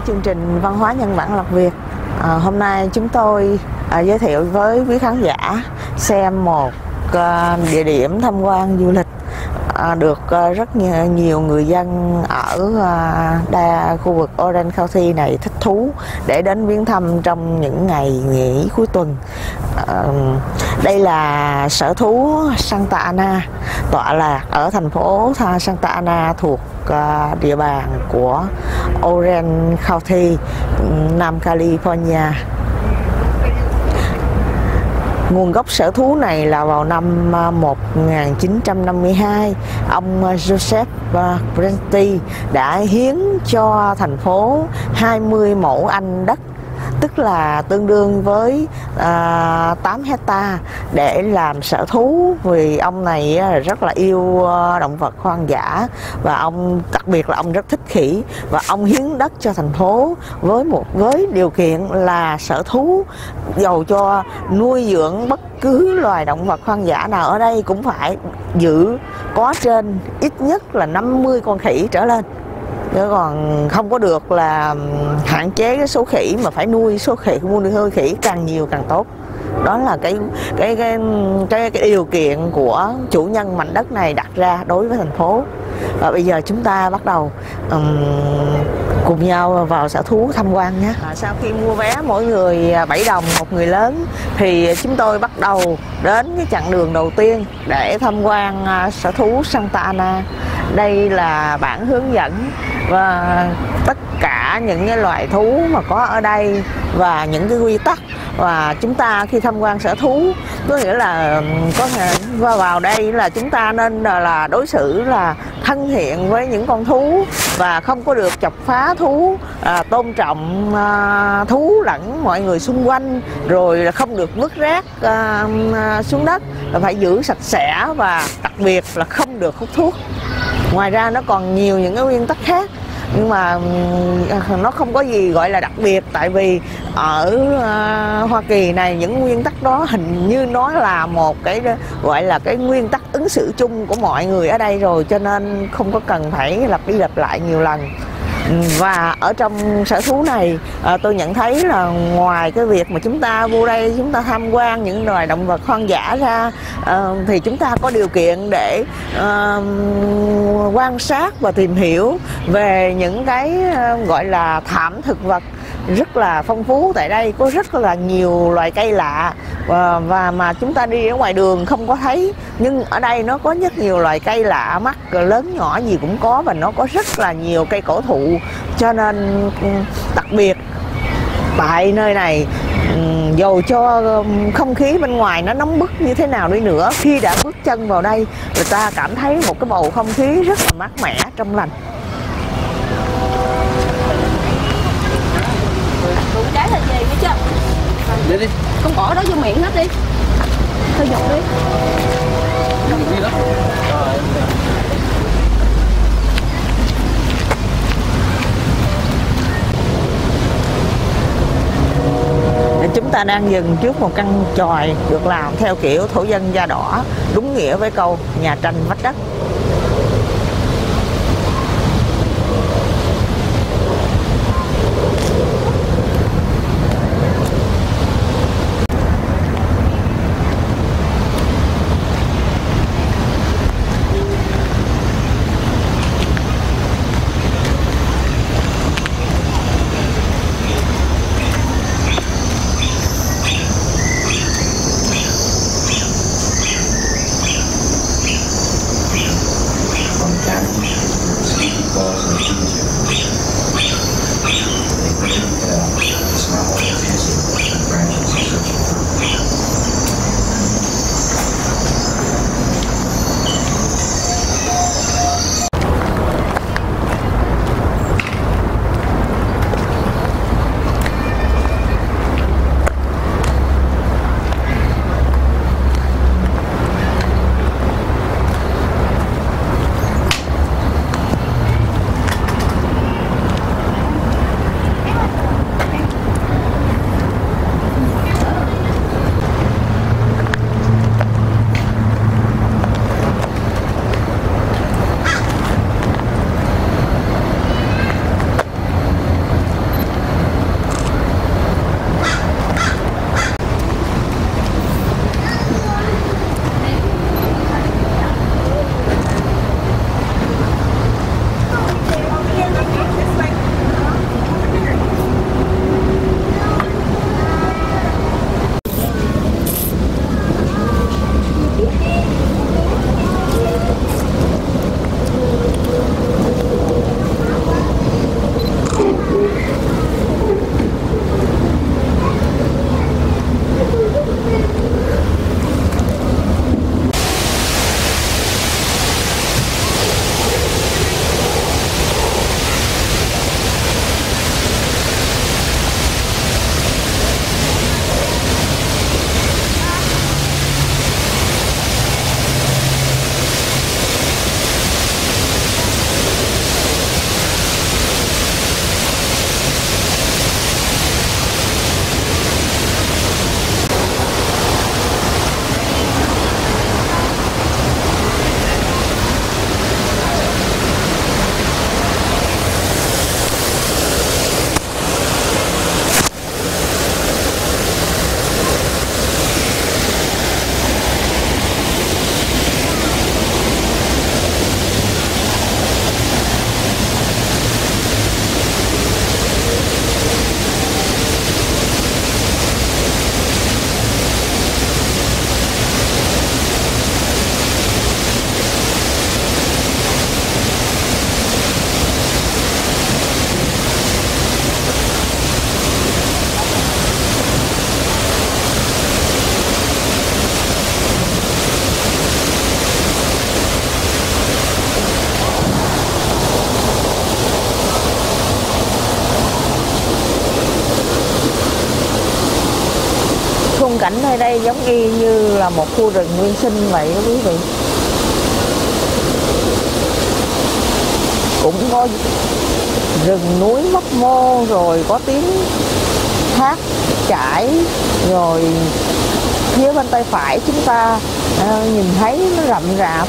dõi chương trình Văn hóa Nhân bản Lạc Việt. Hôm nay chúng tôi giới thiệu với quý khán giả xem một địa điểm tham quan du lịch được rất nhiều người dân ở khu vực Orange County này thích thú để đến viếng thăm trong những ngày nghỉ cuối tuần. Đây là sở thú Santa Ana, tọa lạc ở thành phố Santa Ana thuộc địa bàn của Orange County, Nam California. Nguồn gốc sở thú này là vào năm 1952, ông Joseph Prentice đã hiến cho thành phố 20 mẫu Anh đất, tức là tương đương với 8 hecta để làm sở thú, vì ông này rất là yêu động vật hoang dã và ông đặc biệt là ông rất thích khỉ, và ông hiến đất cho thành phố với điều kiện là sở thú dầu cho nuôi dưỡng bất cứ loài động vật hoang dã nào ở đây cũng phải giữ có trên ít nhất là 50 con khỉ trở lên. Chứ còn không có được là hạn chế cái số khỉ, mà phải nuôi số khỉ, nuôi khỉ càng nhiều càng tốt. Đó là cái điều kiện của chủ nhân mảnh đất này đặt ra đối với thành phố. Và bây giờ chúng ta bắt đầu cùng nhau vào sở thú tham quan nhé. Sau khi mua vé mỗi người 7 đồng một người lớn thì chúng tôi bắt đầu đến cái chặng đường đầu tiên để tham quan sở thú Santa Ana. Đây là bản hướng dẫn và tất cả những cái loài thú mà có ở đây và những cái quy tắc, và chúng ta khi tham quan sở thú có nghĩa là có thể vào đây là chúng ta nên là đối xử là thân thiện với những con thú và không có được chọc phá thú, tôn trọng thú lẫn mọi người xung quanh, rồi là không được vứt rác xuống đất, là phải giữ sạch sẽ và đặc biệt là không được hút thuốc. Ngoài ra nó còn nhiều những cái nguyên tắc khác, nhưng mà nó không có gì gọi là đặc biệt, tại vì ở Hoa Kỳ này những nguyên tắc đó hình như nó là một cái gọi là cái nguyên tắc ứng xử chung của mọi người ở đây rồi, cho nên không có cần phải lặp đi lặp lại nhiều lần. Và ở trong sở thú này tôi nhận thấy là ngoài cái việc mà chúng ta vô đây chúng ta tham quan những loài động vật hoang dã ra, thì chúng ta có điều kiện để quan sát và tìm hiểu về những cái gọi là thảm thực vật rất là phong phú. Tại đây có rất là nhiều loài cây lạ và mà chúng ta đi ở ngoài đường không có thấy, nhưng ở đây nó có rất nhiều loài cây lạ mắt, lớn nhỏ gì cũng có, và nó có rất là nhiều cây cổ thụ, cho nên đặc biệt tại nơi này dầu cho không khí bên ngoài nó nóng bức như thế nào đi nữa, khi đã bước chân vào đây người ta cảm thấy một cái bầu không khí rất là mát mẻ trong lành. Cái là gì nữa chứ? Để đi. Không bỏ đó vô miệng hết đi. Thôi dọn đi. Đi đó. Rồi. Chúng ta đang dừng trước một căn chòi được làm theo kiểu thổ dân da đỏ, đúng nghĩa với câu nhà tranh vách đất. cảnh nơi đây giống y như là một khu rừng nguyên sinh vậy đó quý vị. Cũng có rừng núi mấp mô, rồi có tiếng thác chảy, rồi phía bên tay phải chúng ta nhìn thấy nó rậm rạp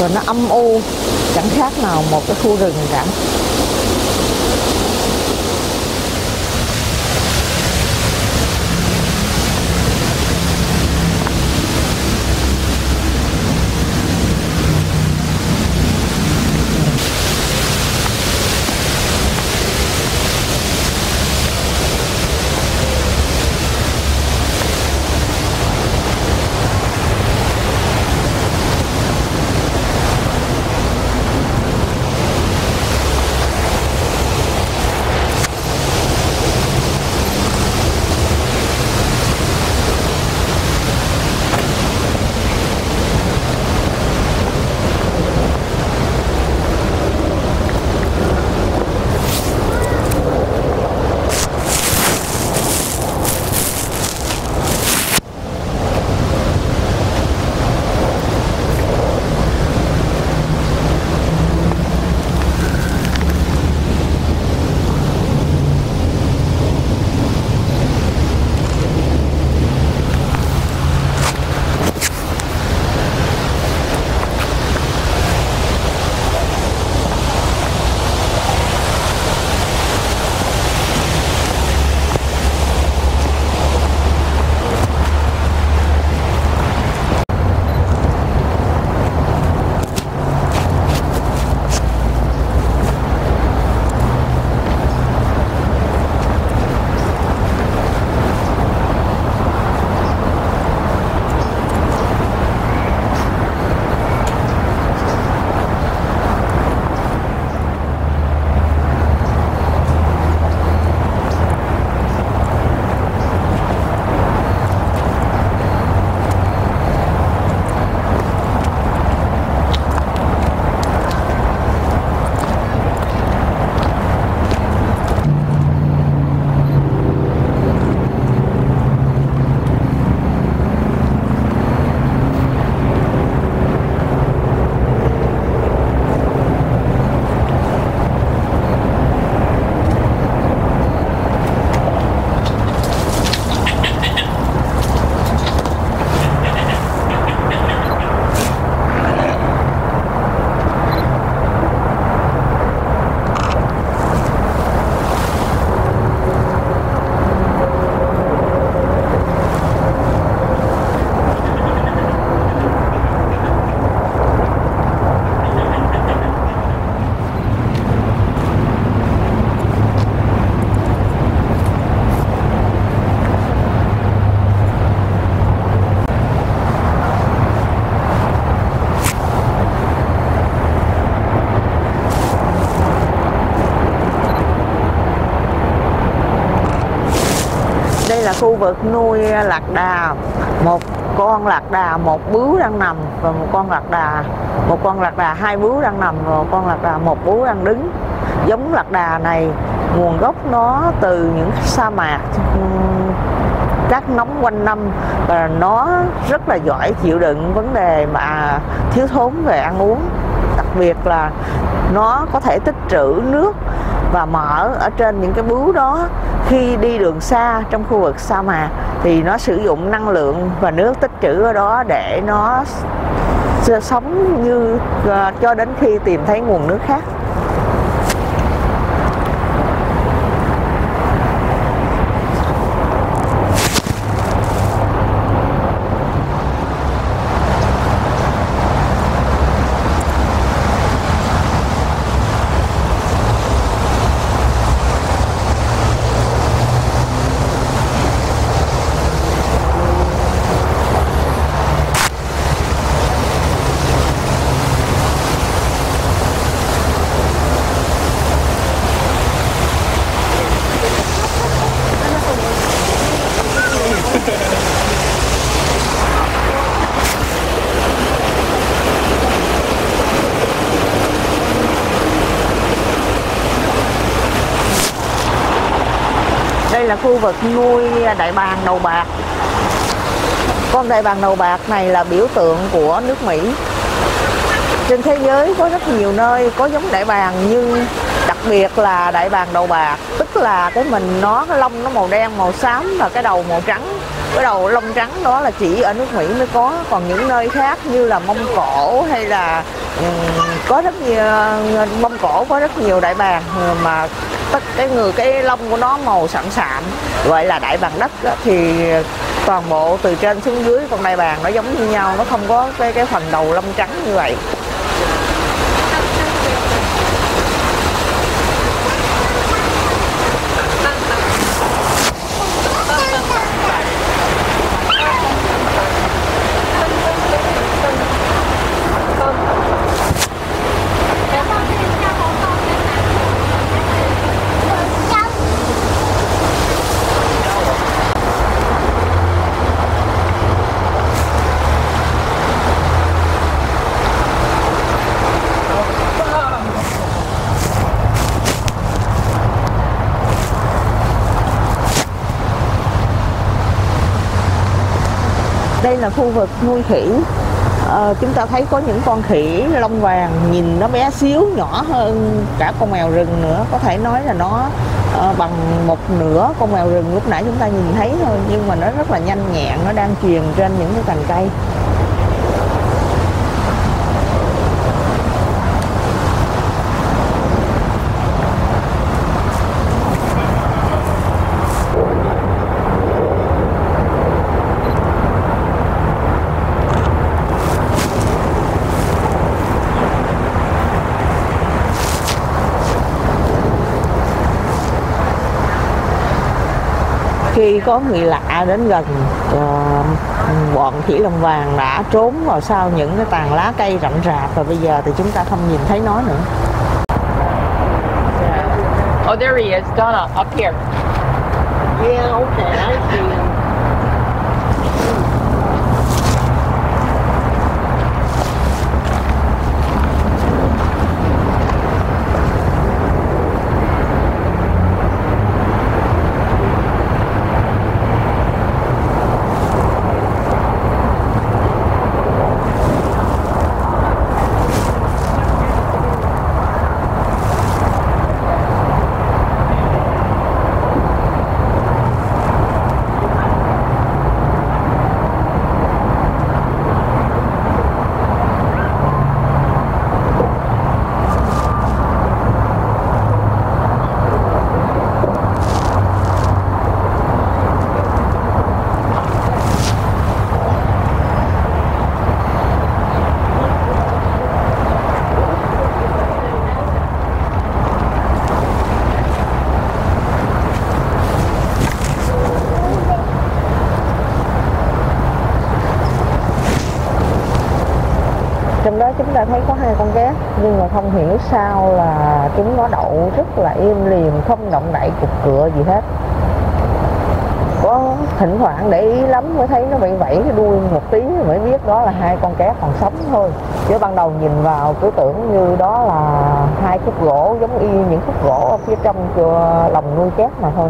rồi nó âm u, chẳng khác nào một cái khu rừng cả. Là khu vực nuôi lạc đà, một con lạc đà một bướu đang nằm, và một con lạc đà hai bướu đang nằm, và một con lạc đà một bướu đang đứng. Giống lạc đà này nguồn gốc nó từ những sa mạc cát nóng quanh năm, và nó rất là giỏi chịu đựng vấn đề mà thiếu thốn về ăn uống, đặc biệt là nó có thể tích trữ nước và mỡ ở trên những cái bướu đó. Khi đi đường xa trong khu vực sa mạc thì nó sử dụng năng lượng và nước tích trữ ở đó để nó sống như cho đến khi tìm thấy nguồn nước khác. Đây là khu vực nuôi đại bàng đầu bạc. Con đại bàng đầu bạc này là biểu tượng của nước Mỹ. Trên thế giới có rất nhiều nơi có giống đại bàng, nhưng đặc biệt là đại bàng đầu bạc, tức là cái mình nó, cái lông nó màu đen, màu xám và cái đầu màu trắng. Cái đầu lông trắng đó là chỉ ở nước Mỹ mới có, còn những nơi khác như là Mông Cổ hay là Mông Cổ có rất nhiều đại bàng mà cái lông của nó màu sẫm sạm, gọi là đại bàng đất đó, thì toàn bộ từ trên xuống dưới con đại bàng nó giống như nhau, nó không có cái phần đầu lông trắng như vậy. Đây là khu vực nuôi khỉ. Chúng ta thấy có những con khỉ lông vàng, nhìn nó bé xíu, nhỏ hơn cả con mèo rừng nữa. Có thể nói là nó bằng một nửa con mèo rừng lúc nãy chúng ta nhìn thấy thôi. Nhưng mà nó rất là nhanh nhẹn, nó đang truyền trên những cái cành cây. Khi có người lạ đến gần, bọn khỉ lông vàng đã trốn vào sau những cái tàn lá cây rậm rạp, và bây giờ thì chúng ta không nhìn thấy nó nữa. Oh, there he is, Donna, up here. Yeah, okay, I see him. Trong đó chúng ta thấy có hai con ghét, nhưng mà không hiểu sao là chúng nó đậu rất là im lìm, không động đậy cục cựa gì hết. Có thỉnh thoảng để ý lắm mới thấy nó bị vẫy cái đuôi một tí mới biết đó là hai con ghét còn sống thôi. Chứ ban đầu nhìn vào cứ tưởng như đó là hai khúc gỗ, giống y những khúc gỗ ở phía trong lòng nuôi ghét mà thôi.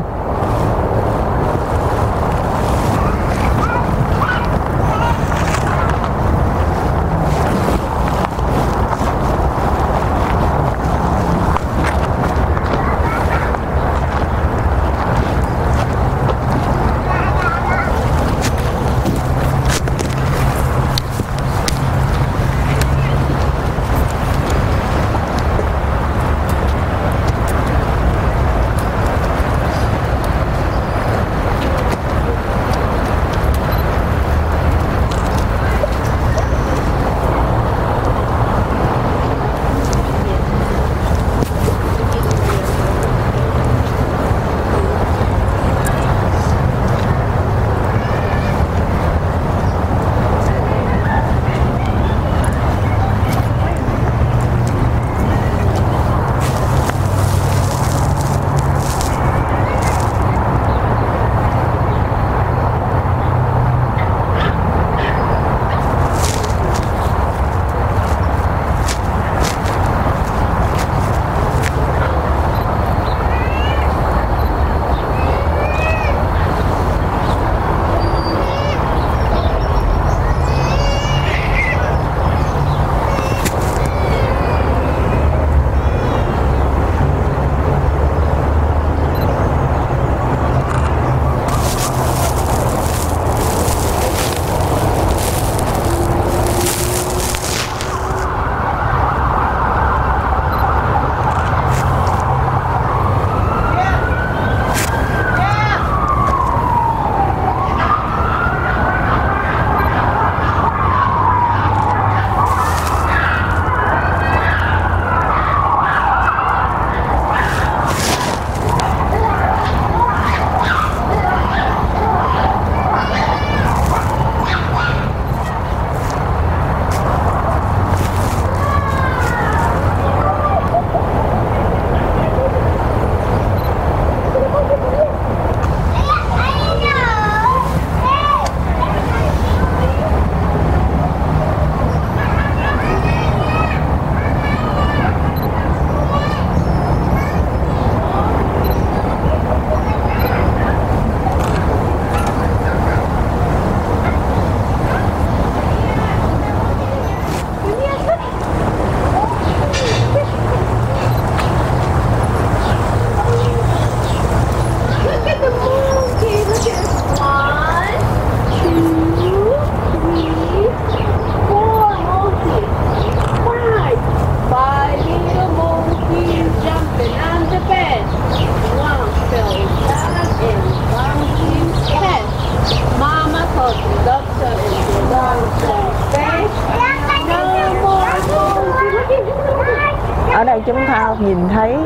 chúng ta nhìn thấy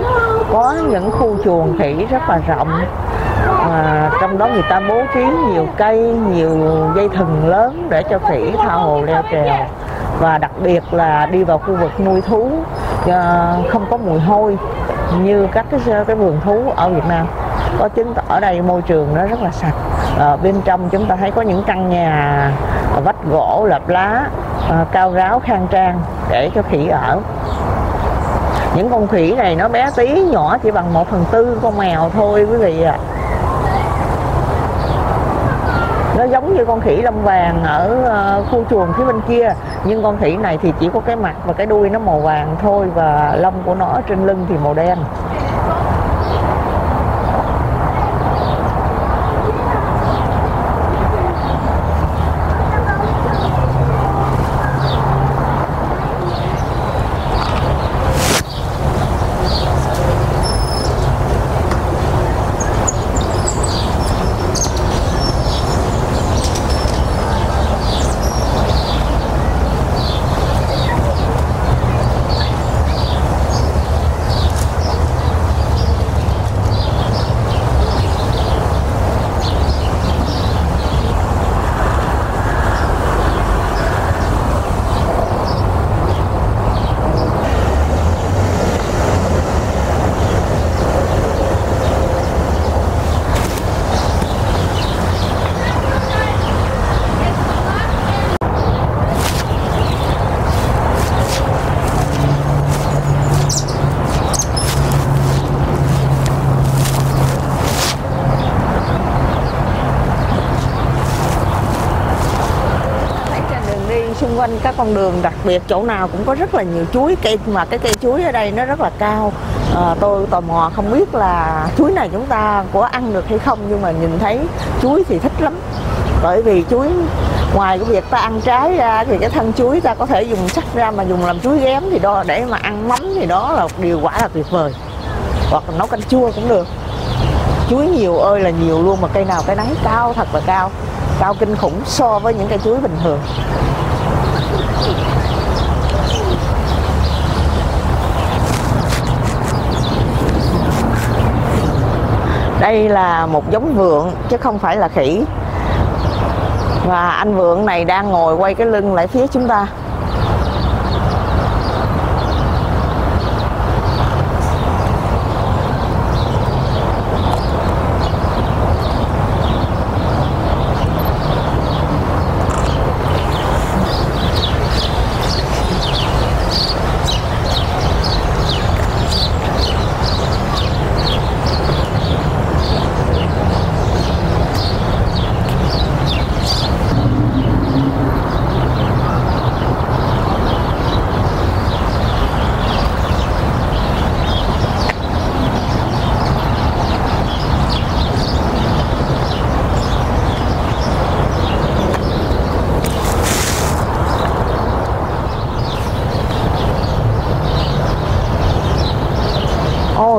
có những khu chuồng khỉ rất là rộng, trong đó người ta bố trí nhiều cây, nhiều dây thừng lớn để cho khỉ tha hồ leo trèo. Và đặc biệt là đi vào khu vực nuôi thú không có mùi hôi như các cái vườn thú ở Việt Nam. Có chính ở đây môi trường nó rất là sạch. Bên trong chúng ta thấy có những căn nhà vách gỗ lợp lá cao ráo khang trang để cho khỉ ở. Những con khỉ này nó bé tí, nhỏ chỉ bằng 1/4 con mèo thôi quý vị ạ. Nó giống như con khỉ lông vàng ở khu chuồng phía bên kia, nhưng con khỉ này thì chỉ có cái mặt và cái đuôi nó màu vàng thôi, và lông của nó trên lưng thì màu đen. Xung quanh các con đường, đặc biệt chỗ nào cũng có rất là nhiều chuối, cây mà cái cây chuối ở đây nó rất là cao. Tôi tò mò không biết là chuối này chúng ta có ăn được hay không, nhưng mà nhìn thấy chuối thì thích lắm. Bởi vì chuối, ngoài cái việc ta ăn trái ra thì cái thân chuối ta có thể dùng sắc ra mà dùng làm chuối ghém thì đó, để mà ăn mắm thì đó là một điều quả là tuyệt vời. Hoặc nấu canh chua cũng được. Chuối nhiều ơi là nhiều luôn, mà cây nào cái nấy, cao thật là cao. Cao kinh khủng so với những cây chuối bình thường. Đây là một giống vượn chứ không phải là khỉ. Và anh vượn này đang ngồi quay cái lưng lại phía chúng ta.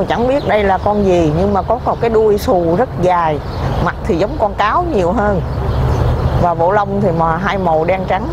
Chẳng biết đây là con gì, nhưng mà có một cái đuôi xù rất dài, mặt thì giống con cáo nhiều hơn, và bộ lông thì mà hai màu đen trắng.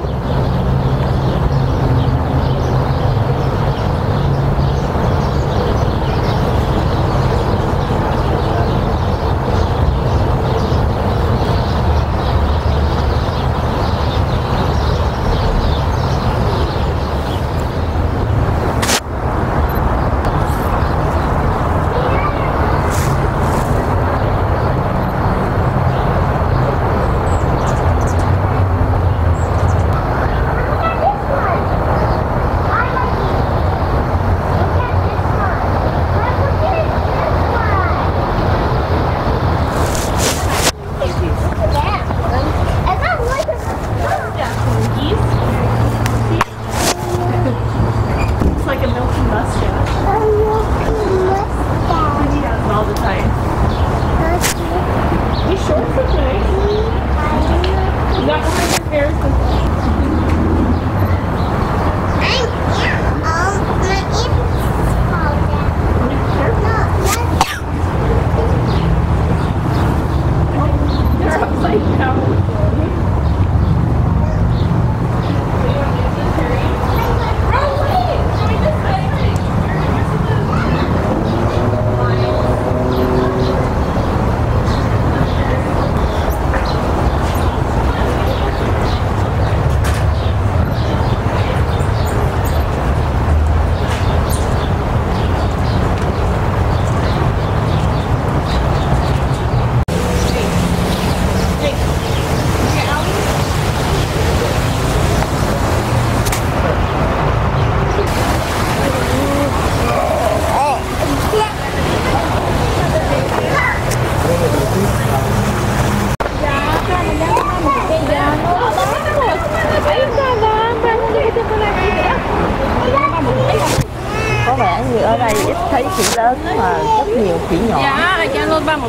ở đây ít thấy khỉ lớn mà rất nhiều khỉ nhỏ.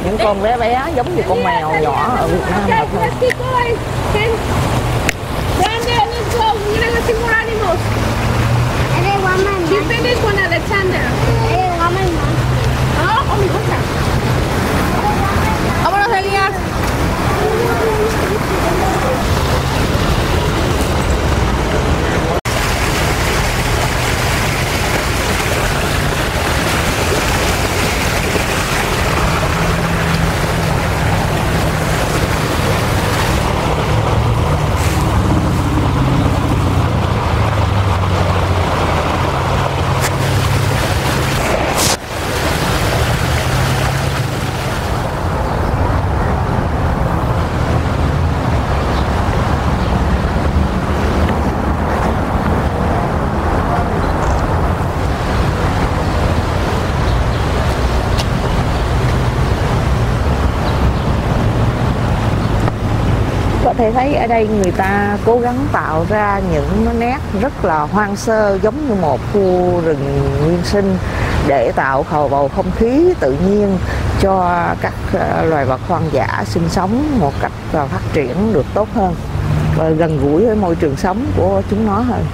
Những con bé bé giống như con mèo nhỏ ở Việt Nam là không? Thầy thấy ở đây người ta cố gắng tạo ra những nét rất là hoang sơ, giống như một khu rừng nguyên sinh, để tạo bầu không khí tự nhiên cho các loài vật hoang dã sinh sống một cách phát triển được tốt hơn và gần gũi với môi trường sống của chúng nó hơn.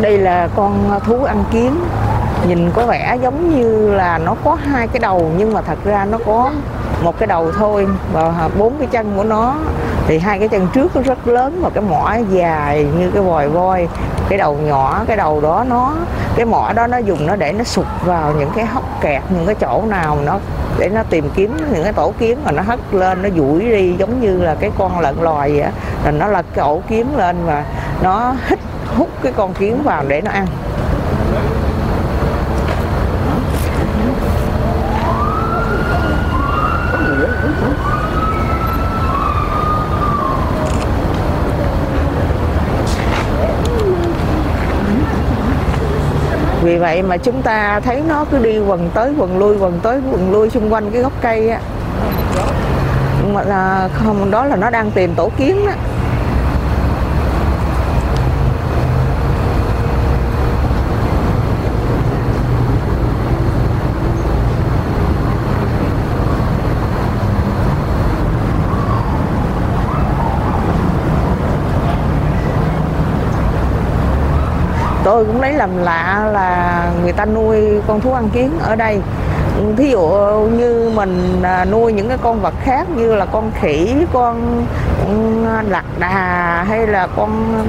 Đây là con thú ăn kiến, nhìn có vẻ giống như là nó có hai cái đầu nhưng mà thật ra nó có một cái đầu thôi, và bốn cái chân của nó thì hai cái chân trước nó rất lớn và cái mỏ dài như cái vòi voi, cái đầu nhỏ, cái đầu đó nó, cái mỏ đó nó dùng nó để nó sụt vào những cái hốc kẹt, những cái chỗ nào nó để nó tìm kiếm những cái tổ kiến mà nó hất lên, nó duỗi đi giống như là cái con lợn lòi vậy á, rồi nó lật cái ổ kiến lên và nó hít hút cái con kiến vào để nó ăn. Vì vậy mà chúng ta thấy nó cứ đi quần tới quần lui xung quanh cái gốc cây á. Mà là không, đó là nó đang tìm tổ kiến đó. Tôi cũng lấy làm lạ là người ta nuôi con thú ăn kiến ở đây. Thí dụ như mình nuôi những cái con vật khác như là con khỉ, con lạc đà hay là con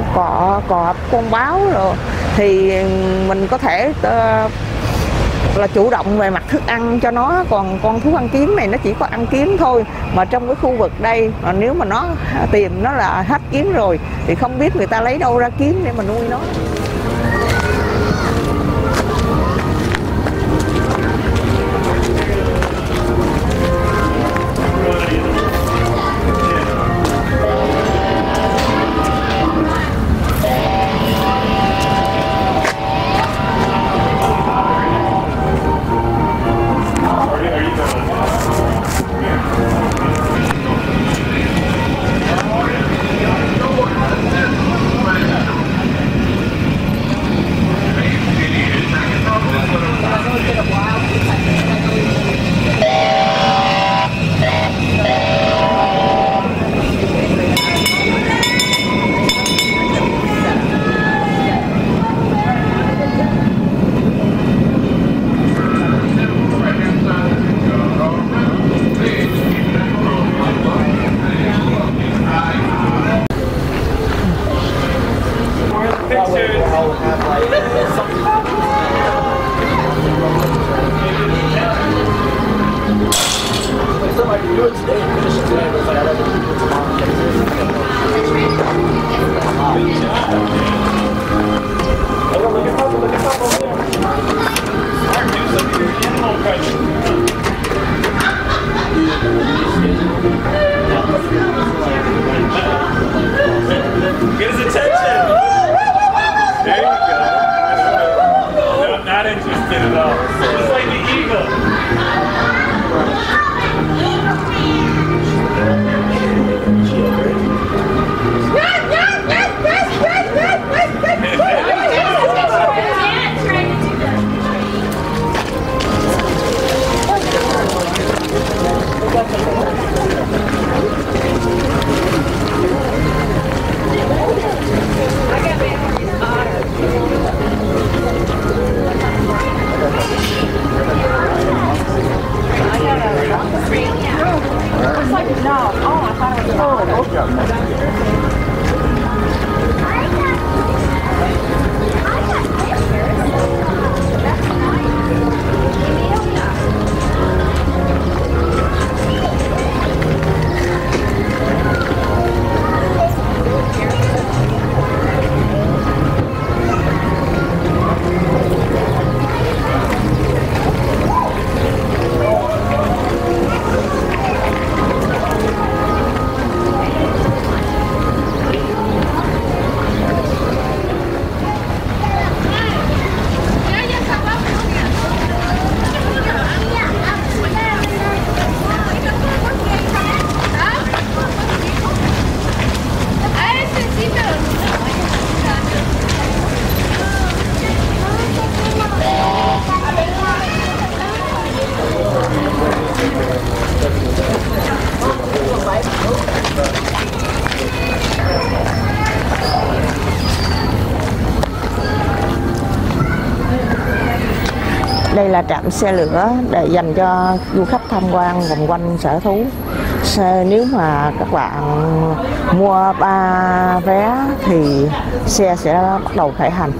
cọp, con báo rồi, thì mình có thể là chủ động về mặt thức ăn cho nó. Còn con thú ăn kiến này nó chỉ có ăn kiến thôi, mà trong cái khu vực đây nếu mà nó tìm nó là hết kiến rồi thì không biết người ta lấy đâu ra kiến để mà nuôi nó. good today. We're just glad we'll find out other people tomorrow. Hey, look at Papa. Look at Papa over there. Mark, there's like your animal pressure. Get his attention. There you go. No, not interested at all. Just like the eagle. Đây là trạm xe lửa để dành cho du khách tham quan vòng quanh sở thú. Xe, nếu mà các bạn mua 3 vé thì xe sẽ bắt đầu khởi hành.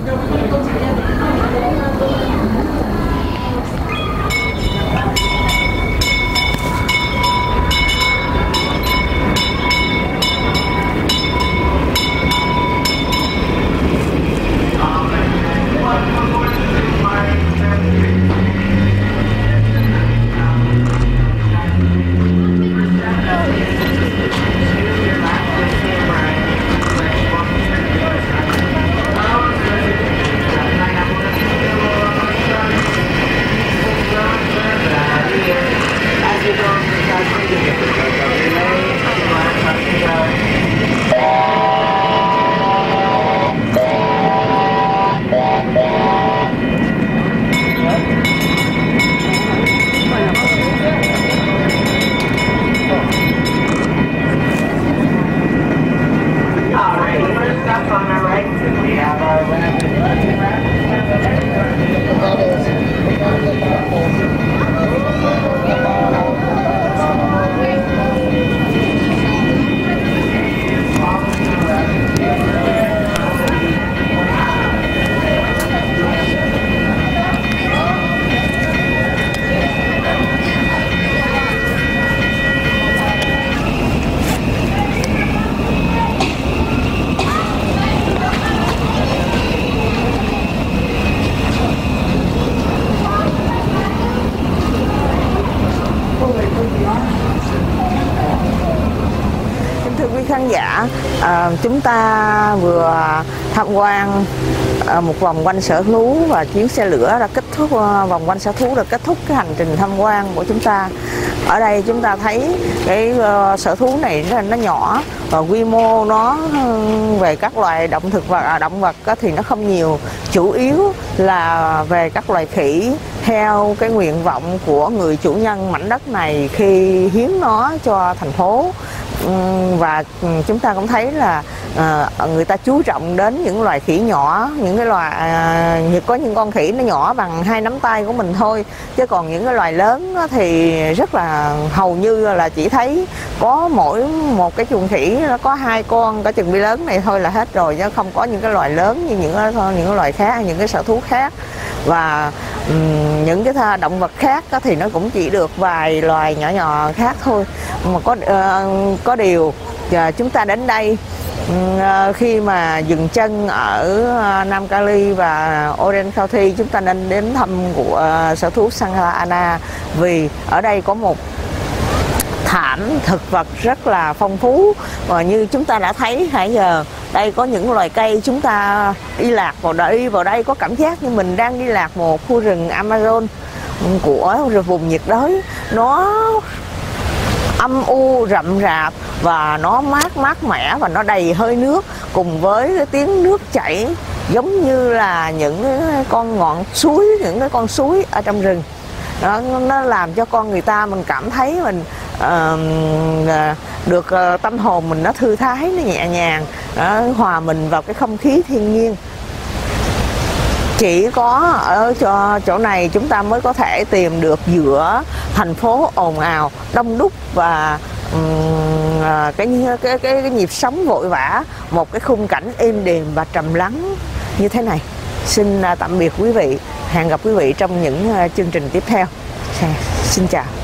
Chúng ta vừa tham quan một vòng quanh sở thú và chuyến xe lửa đã kết thúc vòng quanh sở thú, đã kết thúc cái hành trình tham quan của chúng ta. Ở đây chúng ta thấy cái sở thú này nó nhỏ và quy mô nó về các loài động thực vật, động vật thì nó không nhiều, chủ yếu là về các loài khỉ theo cái nguyện vọng của người chủ nhân mảnh đất này khi hiến nó cho thành phố. Và chúng ta cũng thấy là người ta chú trọng đến những loài khỉ nhỏ, những cái loài có những con khỉ nó nhỏ bằng 2 nắm tay của mình thôi, chứ còn những cái loài lớn thì rất là hầu như là chỉ thấy có mỗi một cái chuồng khỉ nó có 2 con cả chừng bi lớn này thôi là hết rồi, chứ không có những cái loài lớn như những loài khác, những cái sở thú khác. Và những cái động vật khác thì nó cũng chỉ được vài loài nhỏ nhỏ khác thôi. Mà có điều chúng ta đến đây khi mà dừng chân ở Nam Cali và Orange County, chúng ta nên đến thăm của sở thú Santa Ana, vì ở đây có một thảm thực vật rất là phong phú. Và như chúng ta đã thấy nãy giờ, đây có những loài cây chúng ta đi vào đây có cảm giác như mình đang đi lạc một khu rừng Amazon của vùng nhiệt đới. Nó âm u rậm rạp và nó mát mẻ và nó đầy hơi nước, cùng với cái tiếng nước chảy giống như là những cái con suối ở trong rừng. Nó làm cho người ta cảm thấy mình tâm hồn mình nó thư thái, nó nhẹ nhàng, nó hòa mình vào cái không khí thiên nhiên. Chỉ có ở chỗ này chúng ta mới có thể tìm được giữa thành phố ồn ào, đông đúc và cái nhịp sống vội vã, một cái khung cảnh êm đềm và trầm lắng như thế này. Xin tạm biệt quý vị, hẹn gặp quý vị trong những chương trình tiếp theo. Xin chào.